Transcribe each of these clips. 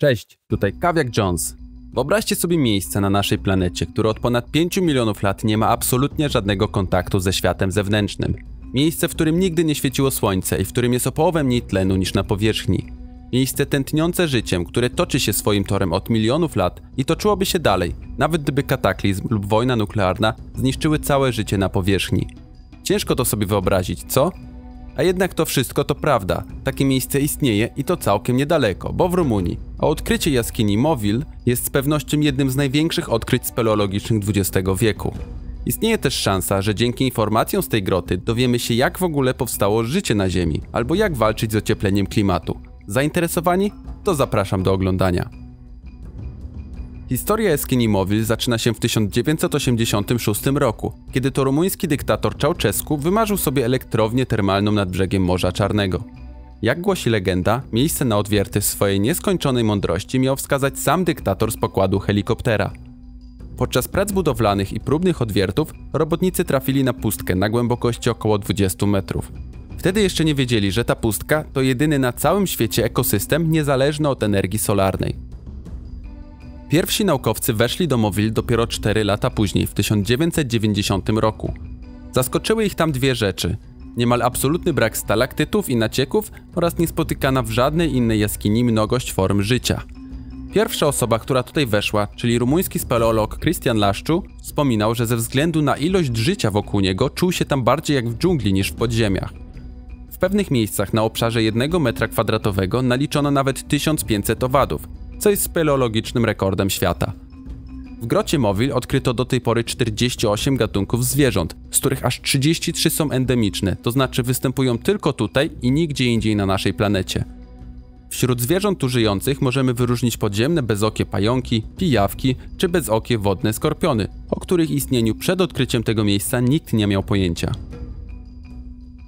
Cześć, tutaj Kawiak Jones. Wyobraźcie sobie miejsce na naszej planecie, które od ponad 5 milionów lat nie ma absolutnie żadnego kontaktu ze światem zewnętrznym. Miejsce, w którym nigdy nie świeciło słońce i w którym jest o połowę mniej tlenu niż na powierzchni. Miejsce tętniące życiem, które toczy się swoim torem od milionów lat i toczyłoby się dalej, nawet gdyby kataklizm lub wojna nuklearna zniszczyły całe życie na powierzchni. Ciężko to sobie wyobrazić, co? A jednak to wszystko to prawda, takie miejsce istnieje i to całkiem niedaleko, bo w Rumunii, a odkrycie jaskini Movile jest z pewnością jednym z największych odkryć speleologicznych XX wieku. Istnieje też szansa, że dzięki informacjom z tej groty dowiemy się, jak w ogóle powstało życie na Ziemi, albo jak walczyć z ociepleniem klimatu. Zainteresowani? To zapraszam do oglądania. Historia jaskini Movile zaczyna się w 1986 roku, kiedy to rumuński dyktator Czałczesku wymarzył sobie elektrownię termalną nad brzegiem Morza Czarnego. Jak głosi legenda, miejsce na odwierty w swojej nieskończonej mądrości miał wskazać sam dyktator z pokładu helikoptera. Podczas prac budowlanych i próbnych odwiertów robotnicy trafili na pustkę na głębokości około 20 metrów. Wtedy jeszcze nie wiedzieli, że ta pustka to jedyny na całym świecie ekosystem niezależny od energii solarnej. Pierwsi naukowcy weszli do Movile dopiero 4 lata później, w 1990 roku. Zaskoczyły ich tam dwie rzeczy. Niemal absolutny brak stalaktytów i nacieków oraz niespotykana w żadnej innej jaskini mnogość form życia. Pierwsza osoba, która tutaj weszła, czyli rumuński speleolog Christian Laszczu, wspominał, że ze względu na ilość życia wokół niego czuł się tam bardziej jak w dżungli niż w podziemiach. W pewnych miejscach na obszarze 1 m² naliczono nawet 1500 owadów, co jest speleologicznym rekordem świata. W grocie Movile odkryto do tej pory 48 gatunków zwierząt, z których aż 33 są endemiczne, to znaczy występują tylko tutaj i nigdzie indziej na naszej planecie. Wśród zwierząt tu żyjących możemy wyróżnić podziemne bezokie pająki, pijawki czy bezokie wodne skorpiony, o których istnieniu przed odkryciem tego miejsca nikt nie miał pojęcia.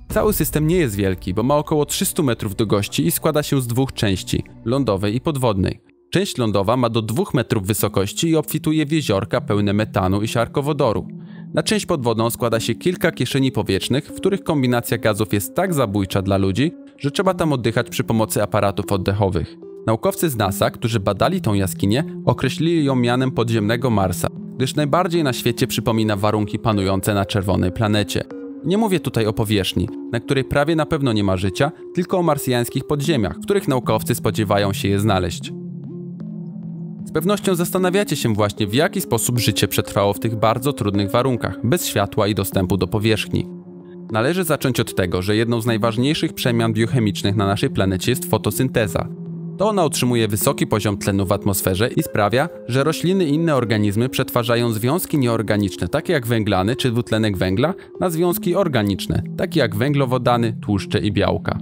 Cały system nie jest wielki, bo ma około 300 metrów długości i składa się z dwóch części, lądowej i podwodnej. Część lądowa ma do 2 metrów wysokości i obfituje w jeziorka pełne metanu i siarkowodoru. Na część podwodną składa się kilka kieszeni powietrznych, w których kombinacja gazów jest tak zabójcza dla ludzi, że trzeba tam oddychać przy pomocy aparatów oddechowych. Naukowcy z NASA, którzy badali tą jaskinię, określili ją mianem podziemnego Marsa, gdyż najbardziej na świecie przypomina warunki panujące na czerwonej planecie. Nie mówię tutaj o powierzchni, na której prawie na pewno nie ma życia, tylko o marsjańskich podziemiach, w których naukowcy spodziewają się je znaleźć. Z pewnością zastanawiacie się właśnie, w jaki sposób życie przetrwało w tych bardzo trudnych warunkach, bez światła i dostępu do powierzchni. Należy zacząć od tego, że jedną z najważniejszych przemian biochemicznych na naszej planecie jest fotosynteza. To ona utrzymuje wysoki poziom tlenu w atmosferze i sprawia, że rośliny i inne organizmy przetwarzają związki nieorganiczne, takie jak węglany czy dwutlenek węgla, na związki organiczne, takie jak węglowodany, tłuszcze i białka.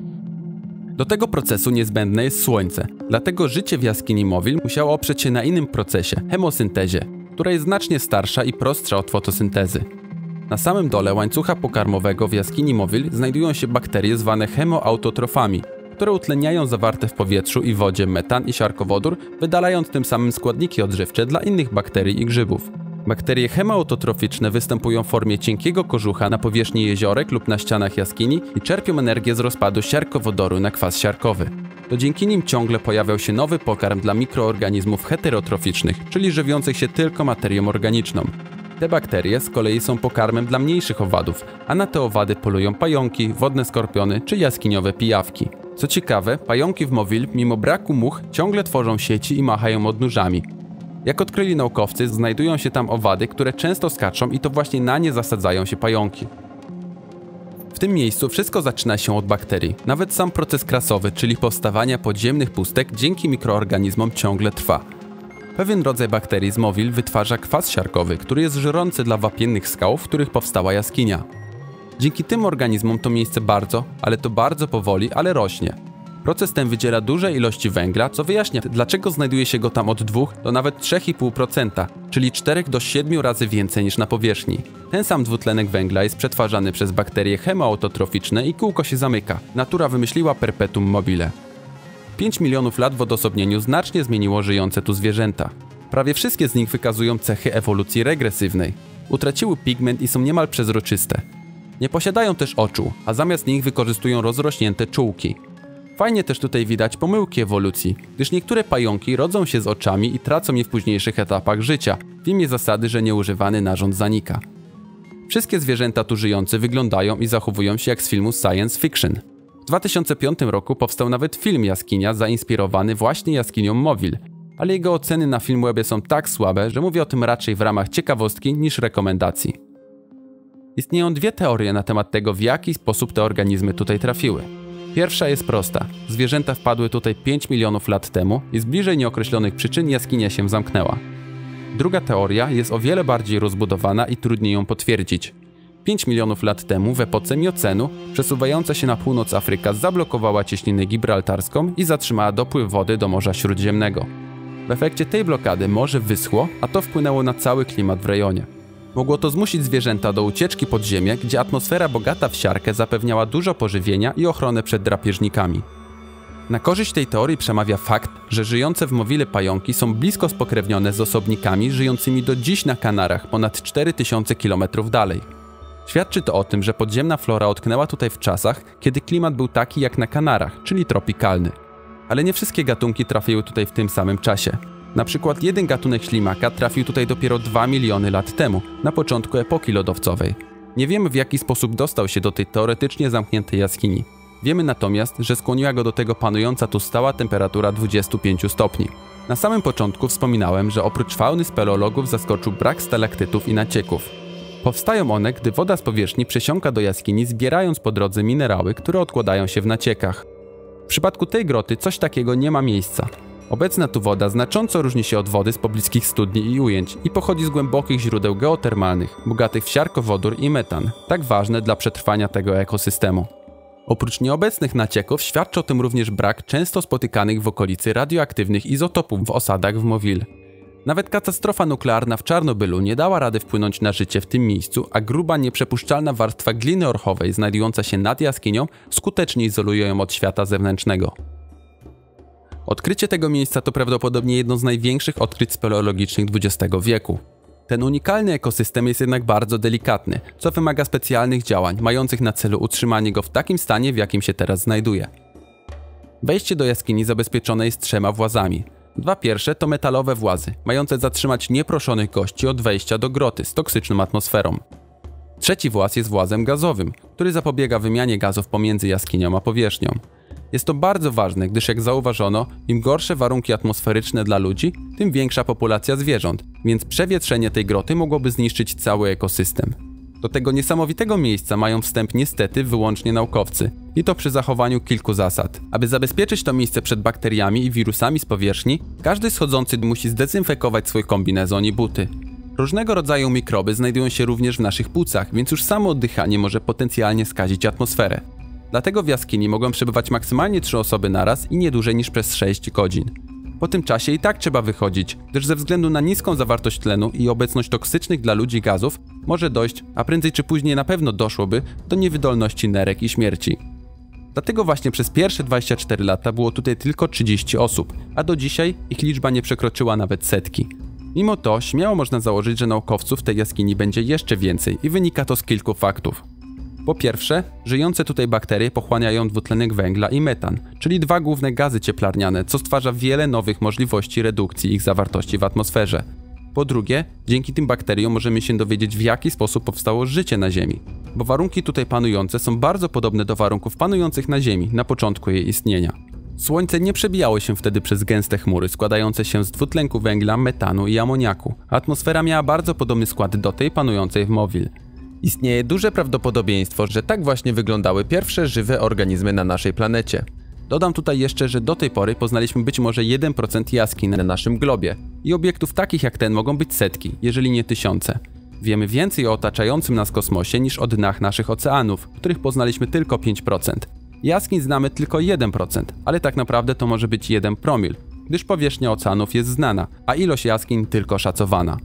Do tego procesu niezbędne jest słońce, dlatego życie w jaskini Movile musiało oprzeć się na innym procesie, chemosyntezie, która jest znacznie starsza i prostsza od fotosyntezy. Na samym dole łańcucha pokarmowego w jaskini Movile znajdują się bakterie zwane chemoautotrofami, które utleniają zawarte w powietrzu i wodzie metan i siarkowodór, wydalając tym samym składniki odżywcze dla innych bakterii i grzybów. Bakterie chemoautotroficzne występują w formie cienkiego kożucha na powierzchni jeziorek lub na ścianach jaskini i czerpią energię z rozpadu siarkowodoru na kwas siarkowy. To dzięki nim ciągle pojawiał się nowy pokarm dla mikroorganizmów heterotroficznych, czyli żywiących się tylko materią organiczną. Te bakterie z kolei są pokarmem dla mniejszych owadów, a na te owady polują pająki, wodne skorpiony czy jaskiniowe pijawki. Co ciekawe, pająki w Movile, mimo braku much, ciągle tworzą sieci i machają odnóżami. Jak odkryli naukowcy, znajdują się tam owady, które często skaczą i to właśnie na nie zasadzają się pająki. W tym miejscu wszystko zaczyna się od bakterii. Nawet sam proces krasowy, czyli powstawania podziemnych pustek, dzięki mikroorganizmom ciągle trwa. Pewien rodzaj bakterii z Movile wytwarza kwas siarkowy, który jest żrący dla wapiennych skał, w których powstała jaskinia. Dzięki tym organizmom to miejsce bardzo, ale to bardzo powoli, ale rośnie. Proces ten wydziela duże ilości węgla, co wyjaśnia, dlaczego znajduje się go tam od 2 do nawet 3,5%, czyli 4 do 7 razy więcej niż na powierzchni. Ten sam dwutlenek węgla jest przetwarzany przez bakterie chemoautotroficzne i kółko się zamyka. Natura wymyśliła perpetuum mobile. 5 milionów lat w odosobnieniu znacznie zmieniło żyjące tu zwierzęta. Prawie wszystkie z nich wykazują cechy ewolucji regresywnej. Utraciły pigment i są niemal przezroczyste. Nie posiadają też oczu, a zamiast nich wykorzystują rozrośnięte czółki. Fajnie też tutaj widać pomyłki ewolucji, gdyż niektóre pająki rodzą się z oczami i tracą je w późniejszych etapach życia, w imię zasady, że nieużywany narząd zanika. Wszystkie zwierzęta tu żyjące wyglądają i zachowują się jak z filmu science fiction. W 2005 roku powstał nawet film Jaskinia zainspirowany właśnie jaskinią Movile, ale jego oceny na Filmwebie są tak słabe, że mówię o tym raczej w ramach ciekawostki niż rekomendacji. Istnieją dwie teorie na temat tego, w jaki sposób te organizmy tutaj trafiły. Pierwsza jest prosta. Zwierzęta wpadły tutaj 5 milionów lat temu i z bliżej nieokreślonych przyczyn jaskinia się zamknęła. Druga teoria jest o wiele bardziej rozbudowana i trudniej ją potwierdzić. 5 milionów lat temu w epoce miocenu przesuwająca się na północ Afryka zablokowała cieśninę gibraltarską i zatrzymała dopływ wody do Morza Śródziemnego. W efekcie tej blokady morze wyschło, a to wpłynęło na cały klimat w rejonie. Mogło to zmusić zwierzęta do ucieczki pod ziemię, gdzie atmosfera bogata w siarkę zapewniała dużo pożywienia i ochronę przed drapieżnikami. Na korzyść tej teorii przemawia fakt, że żyjące w Movile pająki są blisko spokrewnione z osobnikami żyjącymi do dziś na Kanarach ponad 4000 km dalej. Świadczy to o tym, że podziemna flora utknęła tutaj w czasach, kiedy klimat był taki jak na Kanarach, czyli tropikalny. Ale nie wszystkie gatunki trafiły tutaj w tym samym czasie. Na przykład jeden gatunek ślimaka trafił tutaj dopiero 2 miliony lat temu, na początku epoki lodowcowej. Nie wiemy, w jaki sposób dostał się do tej teoretycznie zamkniętej jaskini. Wiemy natomiast, że skłoniła go do tego panująca tu stała temperatura 25 stopni. Na samym początku wspominałem, że oprócz fauny speleologów zaskoczył brak stalaktytów i nacieków. Powstają one, gdy woda z powierzchni przesiąka do jaskini, zbierając po drodze minerały, które odkładają się w naciekach. W przypadku tej groty coś takiego nie ma miejsca. Obecna tu woda znacząco różni się od wody z pobliskich studni i ujęć i pochodzi z głębokich źródeł geotermalnych, bogatych w siarkowodór i metan, tak ważne dla przetrwania tego ekosystemu. Oprócz nieobecnych nacieków świadczy o tym również brak często spotykanych w okolicy radioaktywnych izotopów w osadach w Movile. Nawet katastrofa nuklearna w Czarnobylu nie dała rady wpłynąć na życie w tym miejscu, a gruba, nieprzepuszczalna warstwa gliny orchowej znajdująca się nad jaskinią skutecznie izoluje ją od świata zewnętrznego. Odkrycie tego miejsca to prawdopodobnie jedno z największych odkryć speleologicznych XX wieku. Ten unikalny ekosystem jest jednak bardzo delikatny, co wymaga specjalnych działań mających na celu utrzymanie go w takim stanie, w jakim się teraz znajduje. Wejście do jaskini zabezpieczone jest 3 włazami. 2 pierwsze to metalowe włazy, mające zatrzymać nieproszonych gości od wejścia do groty z toksyczną atmosferą. 3. właz jest włazem gazowym, który zapobiega wymianie gazów pomiędzy jaskinią a powierzchnią. Jest to bardzo ważne, gdyż jak zauważono, im gorsze warunki atmosferyczne dla ludzi, tym większa populacja zwierząt, więc przewietrzenie tej groty mogłoby zniszczyć cały ekosystem. Do tego niesamowitego miejsca mają wstęp niestety wyłącznie naukowcy i to przy zachowaniu kilku zasad. Aby zabezpieczyć to miejsce przed bakteriami i wirusami z powierzchni, każdy schodzący musi zdezynfekować swój kombinezon i buty. Różnego rodzaju mikroby znajdują się również w naszych płucach, więc już samo oddychanie może potencjalnie skazić atmosferę. Dlatego w jaskini mogą przebywać maksymalnie 3 osoby naraz i nie dłużej niż przez 6 godzin. Po tym czasie i tak trzeba wychodzić, gdyż ze względu na niską zawartość tlenu i obecność toksycznych dla ludzi gazów może dojść, a prędzej czy później na pewno doszłoby, do niewydolności nerek i śmierci. Dlatego właśnie przez pierwsze 24 lata było tutaj tylko 30 osób, a do dzisiaj ich liczba nie przekroczyła nawet setki. Mimo to śmiało można założyć, że naukowców w tej jaskini będzie jeszcze więcej i wynika to z kilku faktów. Po pierwsze, żyjące tutaj bakterie pochłaniają dwutlenek węgla i metan, czyli 2 główne gazy cieplarniane, co stwarza wiele nowych możliwości redukcji ich zawartości w atmosferze. Po drugie, dzięki tym bakteriom możemy się dowiedzieć, w jaki sposób powstało życie na Ziemi, bo warunki tutaj panujące są bardzo podobne do warunków panujących na Ziemi na początku jej istnienia. Słońce nie przebijało się wtedy przez gęste chmury składające się z dwutlenku węgla, metanu i amoniaku. Atmosfera miała bardzo podobny skład do tej panującej w Movile. Istnieje duże prawdopodobieństwo, że tak właśnie wyglądały pierwsze żywe organizmy na naszej planecie. Dodam tutaj jeszcze, że do tej pory poznaliśmy być może 1% jaskiń na naszym globie i obiektów takich jak ten mogą być setki, jeżeli nie tysiące. Wiemy więcej o otaczającym nas kosmosie niż o dnach naszych oceanów, których poznaliśmy tylko 5%. Jaskiń znamy tylko 1%, ale tak naprawdę to może być 1 promil, gdyż powierzchnia oceanów jest znana, a ilość jaskiń tylko szacowana.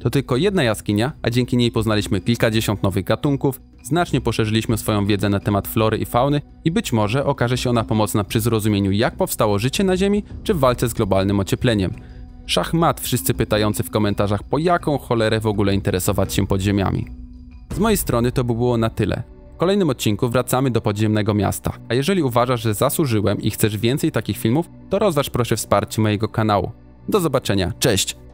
To tylko jedna jaskinia, a dzięki niej poznaliśmy kilkadziesiąt nowych gatunków, znacznie poszerzyliśmy swoją wiedzę na temat flory i fauny i być może okaże się ona pomocna przy zrozumieniu, jak powstało życie na Ziemi, czy w walce z globalnym ociepleniem. Szach mat wszyscy pytający w komentarzach, po jaką cholerę w ogóle interesować się podziemiami. Z mojej strony to by było na tyle. W kolejnym odcinku wracamy do podziemnego miasta, a jeżeli uważasz, że zasłużyłem i chcesz więcej takich filmów, to rozważ proszę wsparcie mojego kanału. Do zobaczenia, cześć!